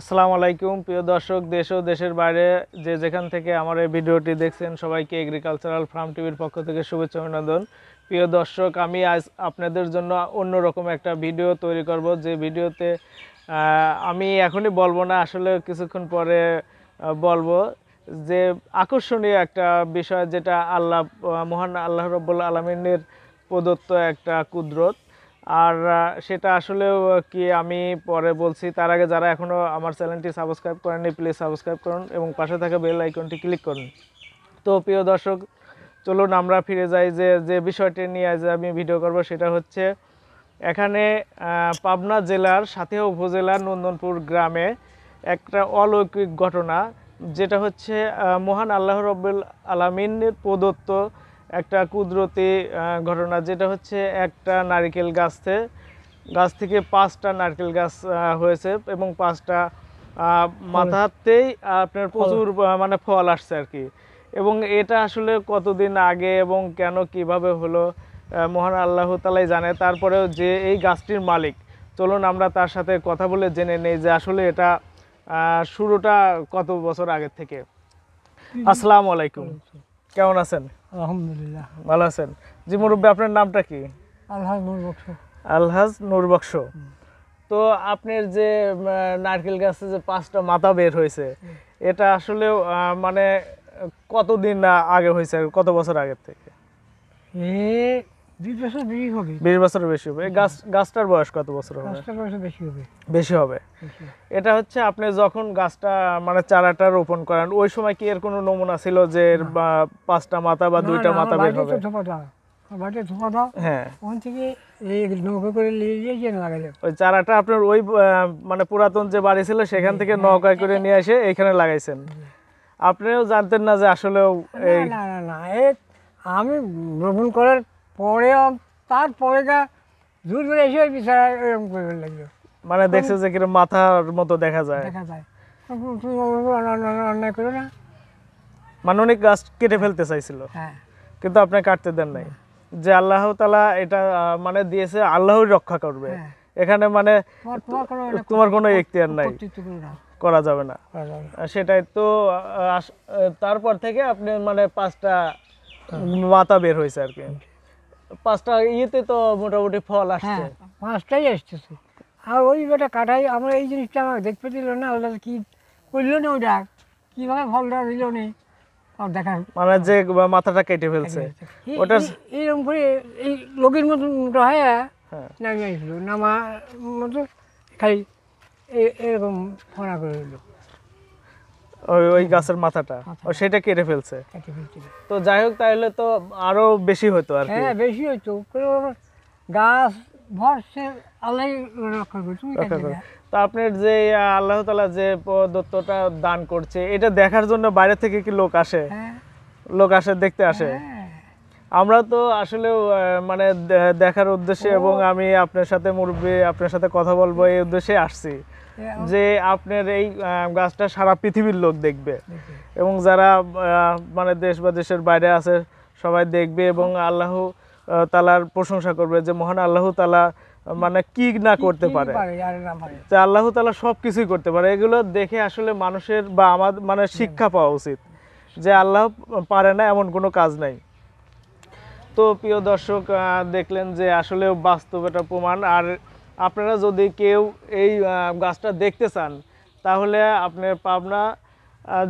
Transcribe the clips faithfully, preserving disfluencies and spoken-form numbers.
আসসালামু আলাইকুম প্রিয় দর্শক, দেশ ও দেশের বাইরে যে যেখান থেকে আমার এই ভিডিওটি দেখছেন সবাইকে এগ্রিকালচারাল ফার্ম টিভির পক্ষ থেকে শুভেচ্ছা অভিনন্দন। প্রিয় দর্শক, আমি আজ আপনাদের জন্য অন্যরকম একটা ভিডিও তৈরি করব, যে ভিডিওতে আমি এখনই বলবো না, আসলে কিছুক্ষণ পরে বলবো, যে আকর্ষণীয় একটা বিষয় যেটা আল্লাহ মহান আল্লাহ রব্বুল আলামিনের প্রদত্ত একটা কুদরত। আর সেটা আসলে কি আমি পরে বলছি। তার আগে যারা এখনও আমার চ্যানেলটি সাবস্ক্রাইব করেননি প্লিজ সাবস্ক্রাইব করুন এবং পাশে থাকা বেল আইকনটি ক্লিক করুন। তো প্রিয় দর্শক, চলুন আমরা ফিরে যাই। যে যে বিষয়টি নিয়ে আজ আমি ভিডিও করব সেটা হচ্ছে, এখানে পাবনা জেলার সাথে উপজেলা নন্দনপুর গ্রামে একটা অলৌকিক ঘটনা, যেটা হচ্ছে মহান আল্লাহ রব্বুল আলামিনের প্রদত্ত একটা কুদরতি ঘটনা, যেটা হচ্ছে একটা নারকেল গাছে গাছ থেকে পাঁচটা নারকেল গাছ হয়েছে এবং পাঁচটা মাথাতেই আপনার প্রচুর মানে ফল আসছে আর কি। এবং এটা আসলে কতদিন আগে এবং কেন কিভাবে হলো মহান আল্লাহ তালাই জানে। তারপরেও যে এই গাছটির মালিক, চলুন আমরা তার সাথে কথা বলে জেনে নেই যে আসলে এটা শুরুটা কত বছর আগের থেকে। আসসালামু আলাইকুম, কেমন আছেন? আলহামদুলিল্লাহ ভালো আছেন। জি মুরব্বী, আপনার নামটা কি? আলহাজ নূর বক্স। আলহাজ নূর বক্স। তো আপনার যে নারকেল গাছে যে পাঁচটা মাথা বের হয়েছে, এটা আসলে মানে কতদিন আগে হয়েছে, কত বছর আগের থেকে? বিশ বছর বেশি হবে। বিশ বছরের বেশি হবে। গাছ গাছটার বয়স কত বছর হবে? গাছটার বয়স বেশি হবে। বেশি হবে। এটা হচ্ছে আপনি যখন গাছটা মানে চারাটা রোপণ করেন ওই সময় কি এর কোনো নমুনা ছিল যে পাঁচটা মাথা বা দুইটা মাথা বের হবে? বাড়িতে ধোপা দাও। হ্যাঁ, ওখান থেকে এই নৌকা করে নিয়ে গিয়ে লাগাইলাম। ওই চারাটা আপনার ওই মানে পুরাতন যে বাড়ি ছিল সেখান থেকে নৌকায় করে নিয়ে এসে এইখানে লাগাইছেন। আপনিও জানতেন না যে আসলে? না না না, আমি রোপণ করার পরে তারপরে দূর করে এসে বিচার লাগলো, মানে দেখছে যে কিরকম মাথার মতো দেখা যায়। দেখা যায় অন্যায় করে না, মানে অনেক গাছ কেটে ফেলতে চাইছিল। হ্যাঁ, কিন্তু আপনি কাটতে দেন নাই, যে আল্লাহ তালা এটা মানে দিয়েছে আল্লাহই রক্ষা করবে, এখানে মানে তোমার কোনো এখতিয়ার নাই, করা যাবে না। সেটাই তো। তারপর থেকে আপনি মানে পাঁচটা মাথা বের হয়েছে আর কি। পাঁচটা ইয়েতে তো মোটামুটি ফল আসছে। পাঁচটাই আসতেছে। আর ওই বেটা কাটাই আমরা এই জিনিসটা আমাকে দেখতে দিল না, ওটা কি করলো না, ওইটা কীভাবে ফলটা দিল না দেখা, মানে যে মাথাটা কেটে ফেলছে ওটা এইরকম করে এই লগের মতন হয় নামিয়ে আসলো, নামা মতো খালি এরকম ফোনা করে দিল ওই ওই গাছের মাথাটা, সেটা কেটে ফেলছে। তো যাই হোক, তাহলে তো আরো বেশি হতো আর কি। হ্যাঁ, বেশি হতো। গাছ ভরছে আল্লাহ রক্ষা করবে। তো আপনার যে আল্লাহ তাআলা যে দত্তটা দান করছে, এটা দেখার জন্য বাইরে থেকে কি লোক আসে? লোক আসে, দেখতে আসে। আমরা তো আসলে মানে দেখার উদ্দেশ্যে, এবং আমি আপনার সাথে মুরব্বি আপনার সাথে কথা বলবো এই উদ্দেশ্যে আসছি, যে আপনার এই গাছটা সারা পৃথিবীর লোক দেখবে এবং যারা মানে দেশ বা দেশের বাইরে আছে সবাই দেখবে এবং আল্লাহ তাআলার প্রশংসা করবে, যে মহান আল্লাহ তাআলা মানে কি না করতে পারে। আল্লাহ তাআলা সব কিছুই করতে পারে। এগুলো দেখে আসলে মানুষের বা আমাদের মানে শিক্ষা পাওয়া উচিত, যে আল্লাহ পারে না এমন কোনো কাজ নাই। তো প্রিয় দর্শক, দেখলেন যে আসলে বাস্তবতা প্রমাণ। আর আপনারা যদি কেউ এই গাছটা দেখতে চান তাহলে আপনার পাবনা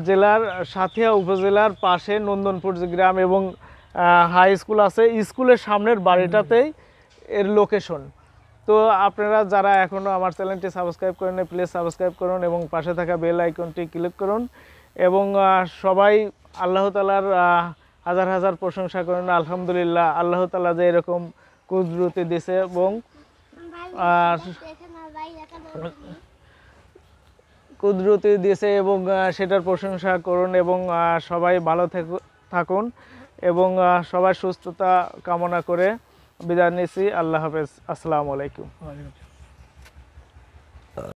জেলার সাথিয়া উপজেলার পাশে নন্দনপুর গ্রাম এবং হাই স্কুল আছে, স্কুলের সামনের বাড়িটাতেই এর লোকেশন। তো আপনারা যারা এখনও আমার চ্যানেলটি সাবস্ক্রাইব করেন প্লিজ সাবস্ক্রাইব করুন এবং পাশে থাকা বেল আইকনটি ক্লিক করুন এবং সবাই আল্লাহ তাআলার হাজার হাজার প্রশংসা করেন। আলহামদুলিল্লাহ, আল্লাহ তাআলা যে এরকম কুদরতি দিয়েছে। এবং কুদরতি দিয়েছে এবং সেটার প্রশংসা করুন এবং সবাই ভালো থাকুন এবং সবার সুস্থতা কামনা করে বিদায় নিচ্ছি। আল্লাহ হাফেজ। আসসালামু আলাইকুম।